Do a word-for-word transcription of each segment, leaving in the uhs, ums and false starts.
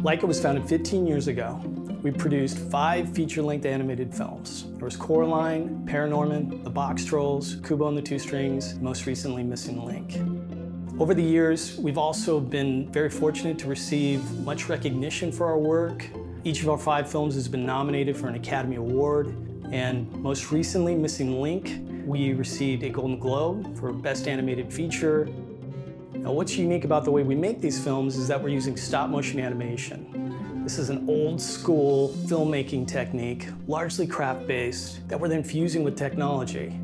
LAIKA was founded fifteen years ago. We produced five feature-length animated films. There was Coraline, ParaNorman, The Box Trolls, Kubo and the Two Strings, most recently Missing Link. Over the years, we've also been very fortunate to receive much recognition for our work. Each of our five films has been nominated for an Academy Award, and most recently, Missing Link, we received a Golden Globe for Best Animated Feature. Now, what's unique about the way we make these films is that we're using stop-motion animation. This is an old-school filmmaking technique, largely craft-based, that we're then fusing with technology.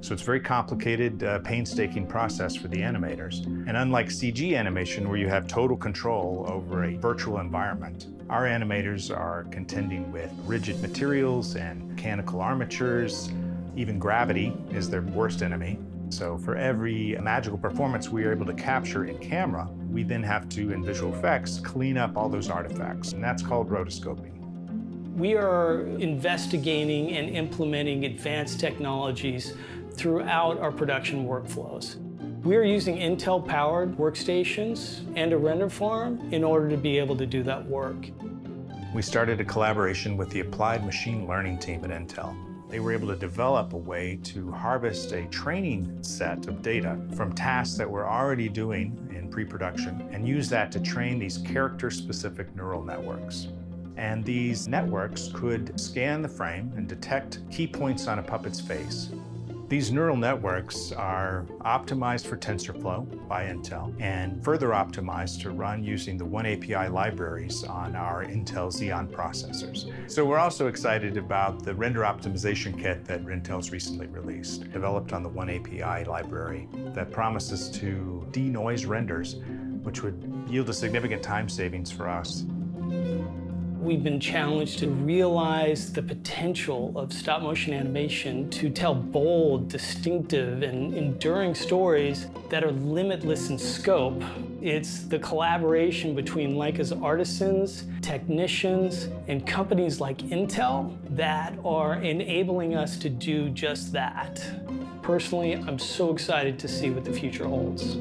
So it's a very complicated, uh, painstaking process for the animators. And unlike C G animation, where you have total control over a virtual environment, our animators are contending with rigid materials and mechanical armatures. Even gravity is their worst enemy. So for every magical performance we are able to capture in camera, we then have to, in visual effects, clean up all those artifacts, and that's called rotoscoping. We are investigating and implementing advanced technologies throughout our production workflows. We are using Intel-powered workstations and a render farm in order to be able to do that work. We started a collaboration with the Applied Machine Learning team at Intel. They were able to develop a way to harvest a training set of data from tasks that we're already doing in pre-production and use that to train these character-specific neural networks. And these networks could scan the frame and detect key points on a puppet's face. These neural networks are optimized for TensorFlow by Intel and further optimized to run using the OneAPI libraries on our Intel Xeon processors. So we're also excited about the render optimization kit that Intel's recently released, developed on the OneAPI library, that promises to denoise renders, which would yield a significant time savings for us. We've been challenged to realize the potential of stop-motion animation to tell bold, distinctive, and enduring stories that are limitless in scope. It's the collaboration between LAIKA's artisans, technicians, and companies like Intel that are enabling us to do just that. Personally, I'm so excited to see what the future holds.